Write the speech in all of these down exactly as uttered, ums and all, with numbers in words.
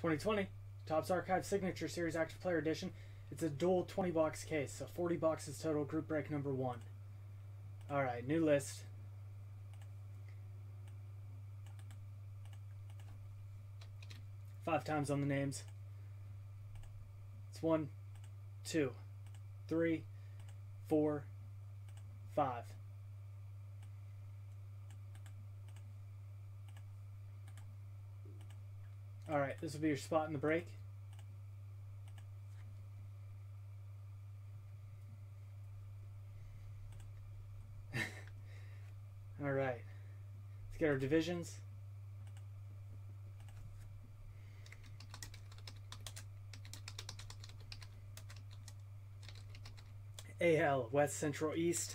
twenty twenty Topps Archive Signature Series Active Player Edition. It's a dual twenty box case, so forty boxes total, group break number one. All right, new list. Five times on the names. It's one, two, three, four, five. All right, this will be your spot in the break. All right, let's get our divisions. A L, West, Central, East.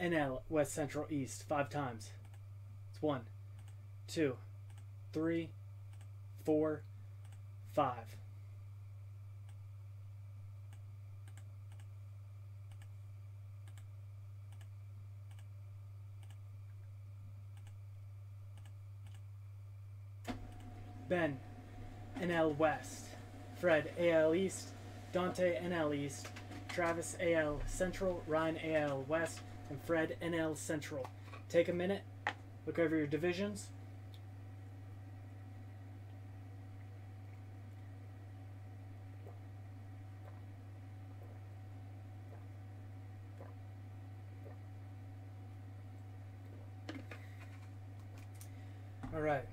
N L, West, Central, East, five times. It's one, two, three, four, five. Ben, N L West. Fred, A L East. Dante, N L East. Travis, A L Central. Ryan, A L West. And Fred, N L Central. Take a minute. Look over your divisions. All right.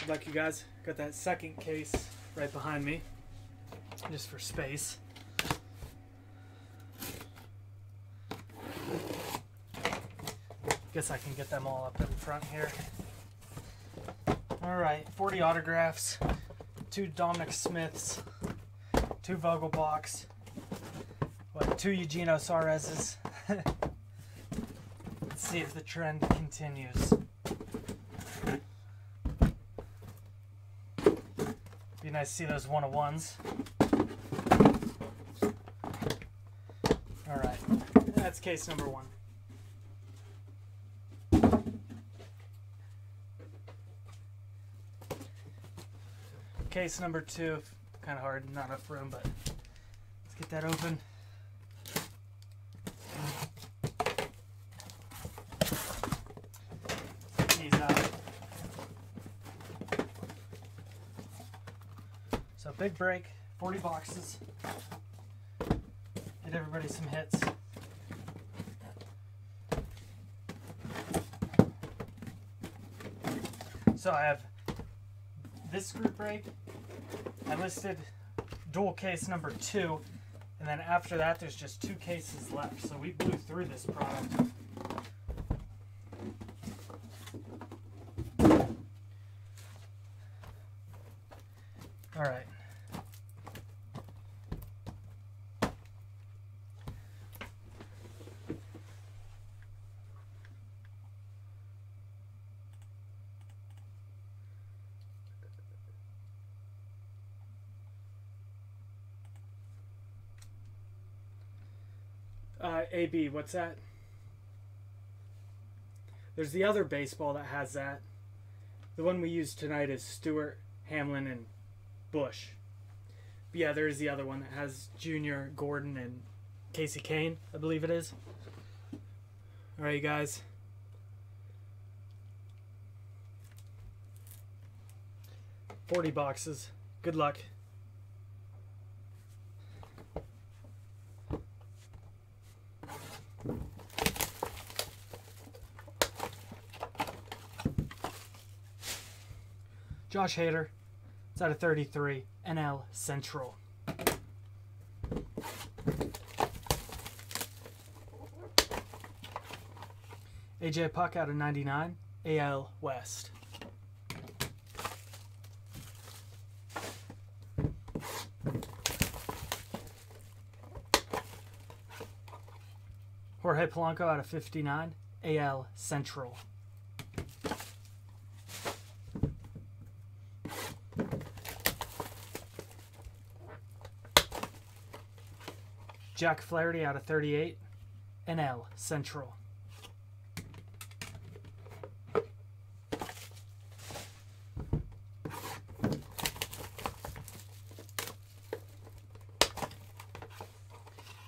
Good luck, you guys. Got that second case right behind me, just for space. Guess I can get them all up in front here. All right, forty autographs, two Dominic Smiths, two Vogelbachs, what, two Eugenio Sarez's. Let's see if the trend continues. Be nice to see those one-of-ones. All right, that's case number one. Case number two, kind of hard, not enough room, but let's get that open. These out. So big break, forty boxes. Get everybody some hits. So I have this group break. I listed dual case number two, and then after that there's just two cases left, so we blew through this product. All right. Uh, A B, what's that? There's the other baseball that has that. The one we used tonight is Stewart, Hamlin, and Bush. But yeah, there is the other one that has Junior, Gordon, and Casey Kane, I believe it is. All right, you guys. forty boxes. Good luck. Josh Hader, it's out of thirty-three, N L Central. A J Puck out of ninety-nine, A L West. Jorge Polanco out of fifty-nine, A L Central. Jack Flaherty out of thirty-eight, N L Central.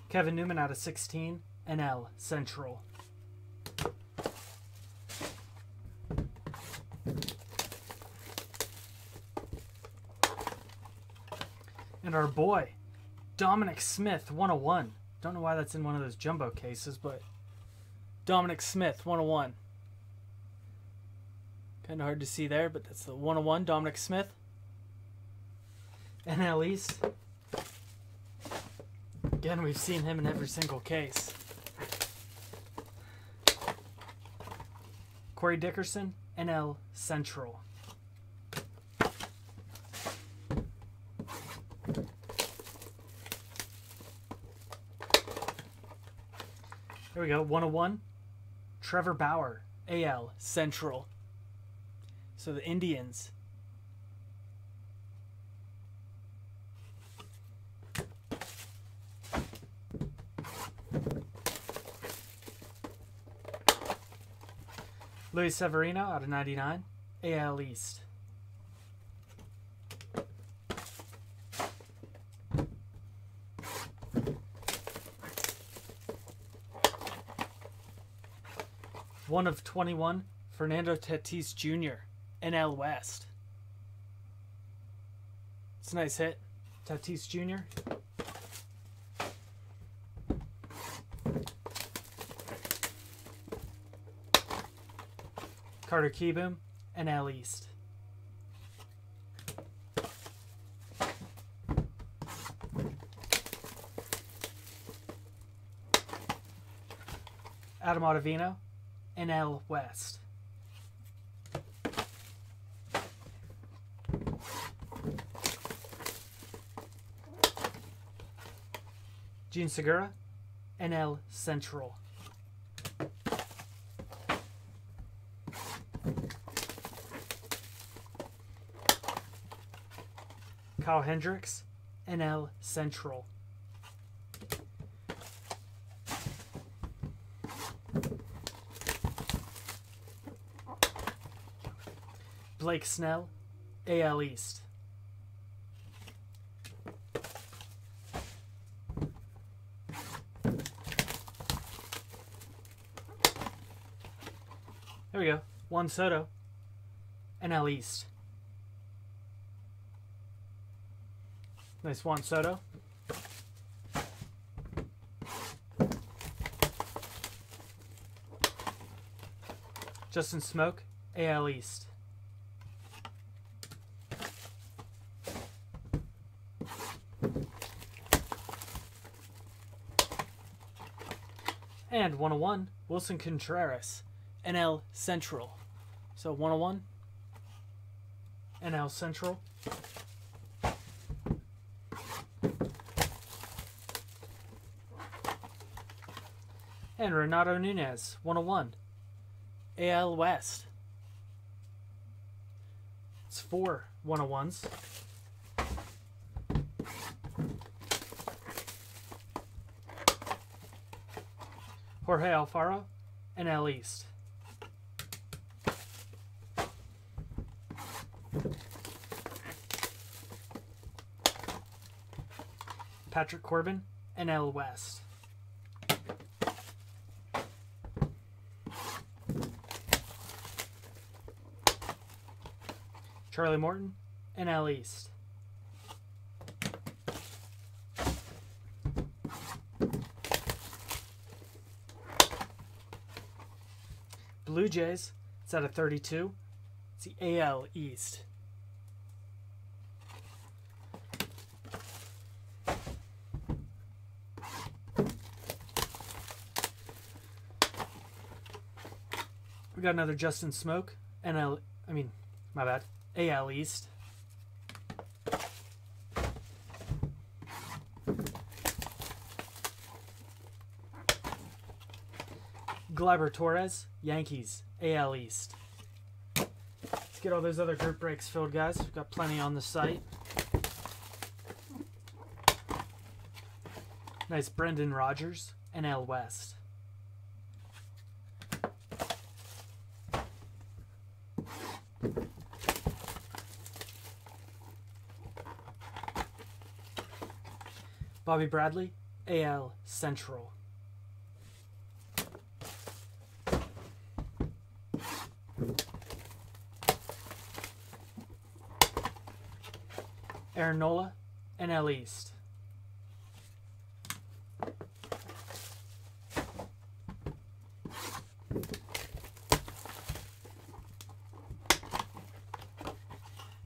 Kevin Newman out of sixteen, N L Central. And our boy, Dominic Smith, one oh one. Don't know why that's in one of those jumbo cases, but Dominic Smith, one oh one. Kind of hard to see there, but that's the one oh one, Dominic Smith. N L East. Again, we've seen him in every single case. Corey Dickerson, N L Central. There we go, one oh one. Trevor Bauer, A L Central. So the Indians. Luis Severino out of ninety-nine, A L East. one of twenty-one, Fernando Tatis Junior, N L West. It's a nice hit, Tatis Junior Carter Kiboom, N L East. Adam Ottavino, N L West. Jean Segura, N L Central. Kyle Hendricks, N L Central. Blake Snell, A L East. There we go. Juan Soto, N L East. Nice Juan Soto. Justin Smoak, A L East. And one oh one, Wilson Contreras, N L Central. So one oh one, N L Central. And Renato Nunez, one oh one, A L West. It's four one oh ones. Jorge Alfaro, N L East. Patrick Corbin, N L West. Charlie Morton, N L East. Blue Jays, it's out of thirty-two. It's the A L East. We got another Justin Smoak, N L, I mean, my bad. A L East. Gleyber Torres, Yankees, A L East. Let's get all those other group breaks filled, guys. We've got plenty on the site. Nice Brendan Rodgers, N L West. Bobby Bradley, A L Central. Aaron Nola, N L East.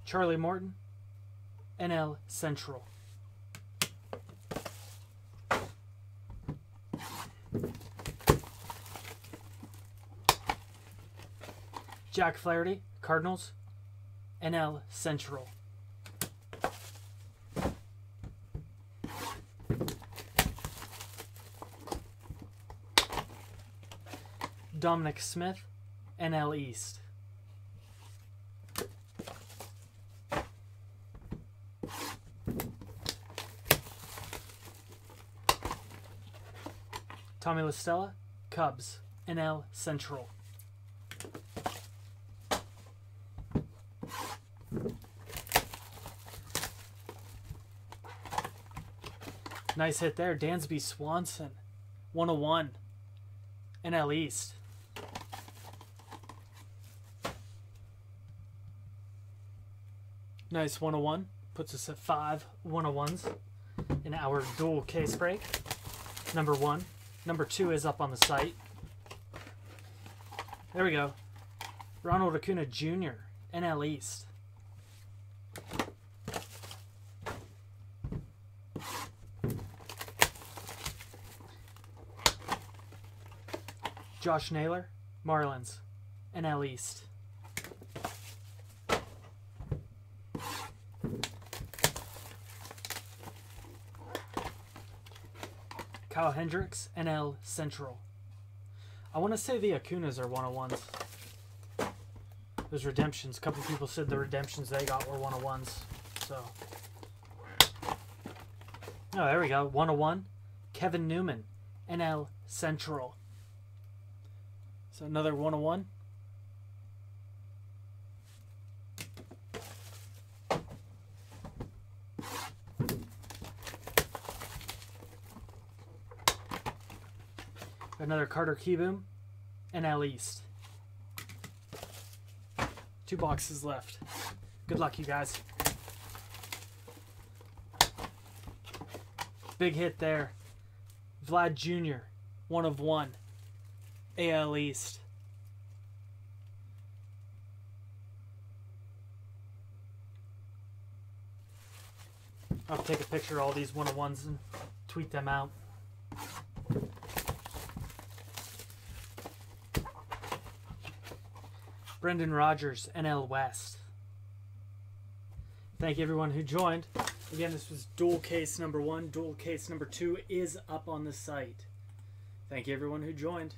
Charlie Morton, N L Central. Jack Flaherty, Cardinals, N L Central. Dominic Smith, N L East. Tommy La Stella, Cubs, N L Central. Nice hit there, Dansby Swanson, one oh one, N L East. Nice one oh one, puts us at five one oh ones in our dual case break, number one. Number two is up on the site. There we go. Ronald Acuna Junior, N L East. Josh Naylor, Marlins, N L East. Kyle Hendricks, N L Central. I want to say the Acunas are one oh ones. Those redemptions, a couple people said the redemptions they got were one oh ones. So, oh, there we go. one oh one, Kevin Newman, N L Central. So another one oh one. Another Carter Kiboom, N L East. Two boxes left. Good luck, you guys. Big hit there. Vlad Junior, one of one, A L East. I'll take a picture of all these one of ones and tweet them out. Brendan Rodgers, N L West. Thank you everyone who joined. Again, this was dual case number one. Dual case number two is up on the site. Thank you everyone who joined.